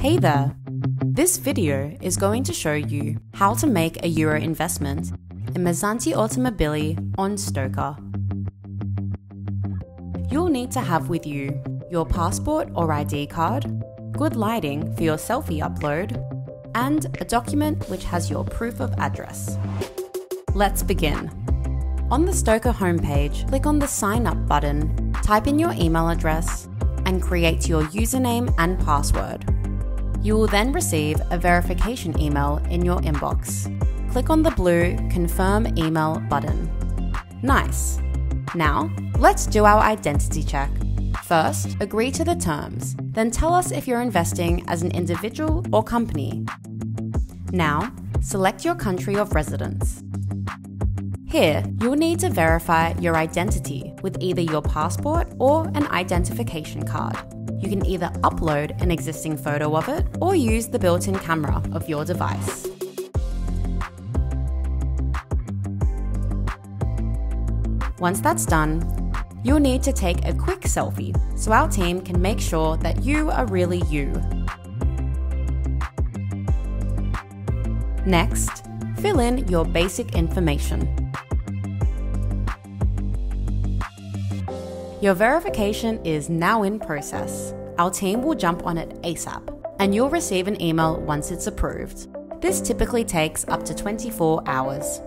Hey there! This video is going to show you how to make a euro investment in Mazzanti Automobili on STOKR. You'll need to have with you your passport or ID card, good lighting for your selfie upload, and a document which has your proof of address. Let's begin. On the STOKR homepage, click on the Sign Up button, type in your email address, and create your username and password. You will then receive a verification email in your inbox. Click on the blue Confirm Email button. Nice! Now, let's do our identity check. First, agree to the terms, then tell us if you're investing as an individual or company. Now, select your country of residence. Here, you'll need to verify your identity with either your passport or an identification card. You can either upload an existing photo of it or use the built-in camera of your device. Once that's done, you'll need to take a quick selfie so our team can make sure that you are really you. Next, fill in your basic information. Your verification is now in process. Our team will jump on it ASAP, and you'll receive an email once it's approved. This typically takes up to 24 hours.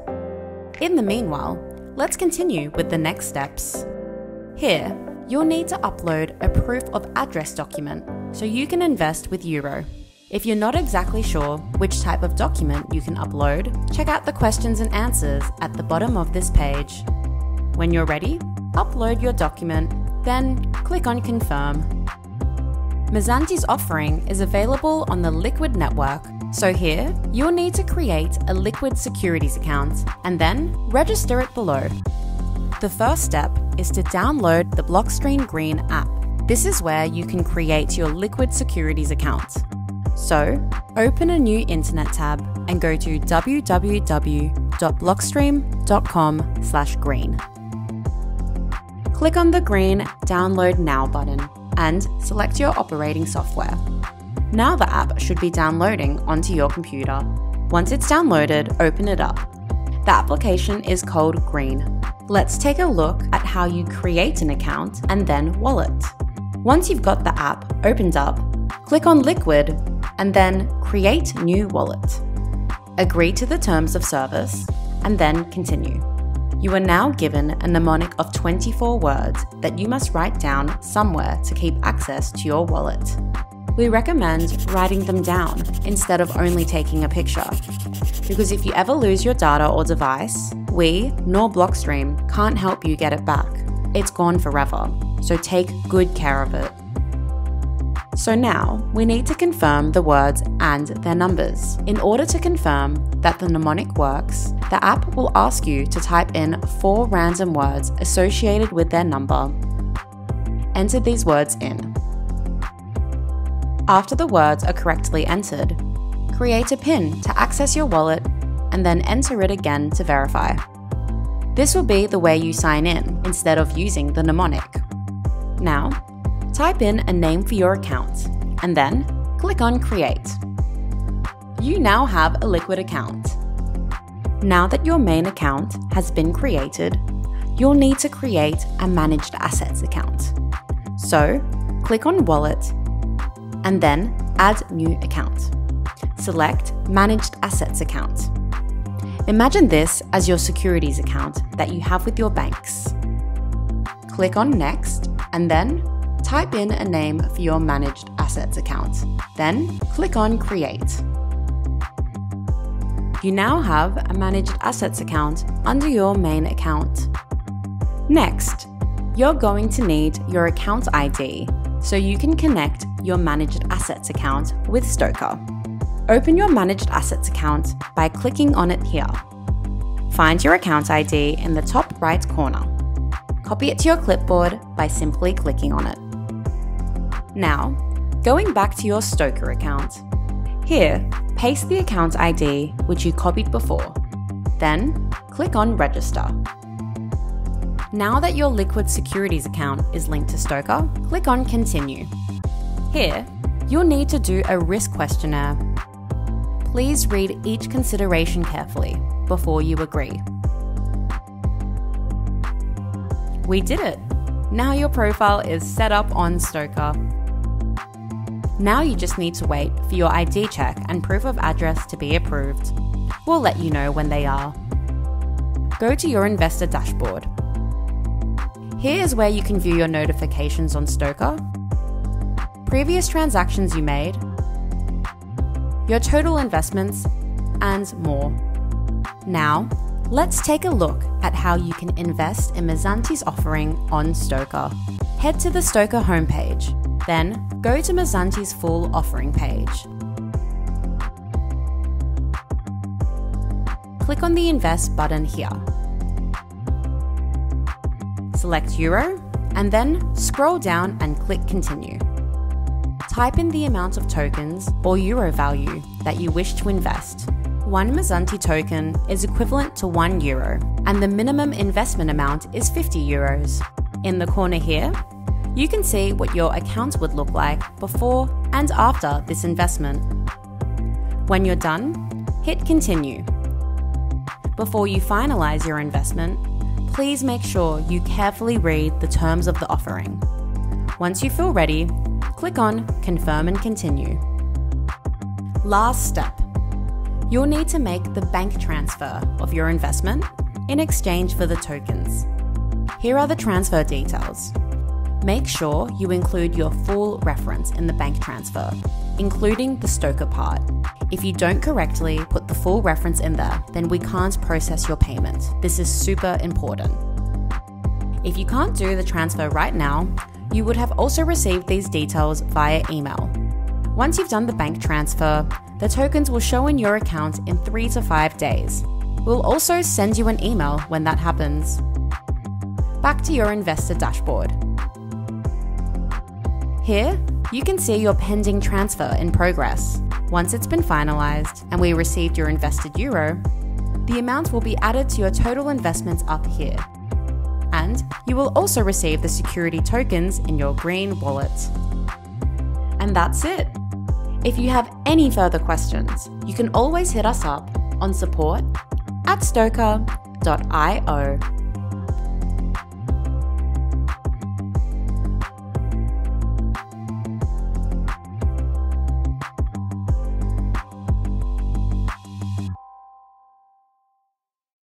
In the meanwhile, let's continue with the next steps. Here, you'll need to upload a proof of address document so you can invest with euro. If you're not exactly sure which type of document you can upload, check out the questions and answers at the bottom of this page. When you're ready, upload your document, then click on Confirm. Mazzanti's offering is available on the Liquid Network, so here you'll need to create a Liquid Securities account and then register it below. The first step is to download the Blockstream Green app. This is where you can create your Liquid Securities account. So, open a new internet tab and go to www.blockstream.com/green. Click on the green Download Now button and select your operating software. Now the app should be downloading onto your computer. Once it's downloaded, open it up. The application is called Green. Let's take a look at how you create an account and then wallet. Once you've got the app opened up, click on Liquid and then Create New Wallet. Agree to the terms of service and then continue. You are now given a mnemonic of 24 words that you must write down somewhere to keep access to your wallet. We recommend writing them down instead of only taking a picture, because if you ever lose your data or device, we nor Blockstream can't help you get it back. It's gone forever, so take good care of it. So now, we need to confirm the words and their numbers. In order to confirm that the mnemonic works, the app will ask you to type in 4 random words associated with their number. Enter these words in. After the words are correctly entered, create a PIN to access your wallet and then enter it again to verify. This will be the way you sign in instead of using the mnemonic. Now, type in a name for your account and then click on Create. You now have a Liquid account. Now that your main account has been created, you'll need to create a Managed Assets account. So, click on Wallet and then Add New Account. Select Managed Assets account. Imagine this as your securities account that you have with your banks. Click on Next and then type in a name for your Managed Assets account, then click on Create. You now have a Managed Assets account under your main account. Next, you're going to need your account ID so you can connect your Managed Assets account with STOKR. Open your Managed Assets account by clicking on it here. Find your account ID in the top right corner. Copy it to your clipboard by simply clicking on it. Now, going back to your STOKR account. Here, paste the account ID which you copied before. Then, click on Register. Now that your Liquid Securities account is linked to STOKR, click on Continue. Here, you'll need to do a risk questionnaire. Please read each consideration carefully before you agree. We did it! Now your profile is set up on STOKR. Now you just need to wait for your ID check and proof of address to be approved. We'll let you know when they are. Go to your investor dashboard. Here's where you can view your notifications on STOKR, previous transactions you made, your total investments, and more. Now, let's take a look at how you can invest in Mazzanti's offering on STOKR. Head to the STOKR homepage, then go to Mazzanti's full offering page. Click on the Invest button here. Select Euro, and then scroll down and click Continue. Type in the amount of tokens or Euro value that you wish to invest. One Mazzanti token is equivalent to €1, and the minimum investment amount is €50. In the corner here, you can see what your account would look like before and after this investment. When you're done, hit Continue. Before you finalize your investment, please make sure you carefully read the terms of the offering. Once you feel ready, click on Confirm and Continue. Last step. You'll need to make the bank transfer of your investment in exchange for the tokens. Here are the transfer details. Make sure you include your full reference in the bank transfer, including the STOKR part. If you don't correctly put the full reference in there, then we can't process your payment. This is super important. If you can't do the transfer right now, you would have also received these details via email. Once you've done the bank transfer, the tokens will show in your account in 3 to 5 days. We'll also send you an email when that happens. Back to your investor dashboard. Here, you can see your pending transfer in progress. Once it's been finalized and we received your invested euro, the amount will be added to your total investments up here. And you will also receive the security tokens in your green wallet. And that's it. If you have any further questions, you can always hit us up on support@stokr.io.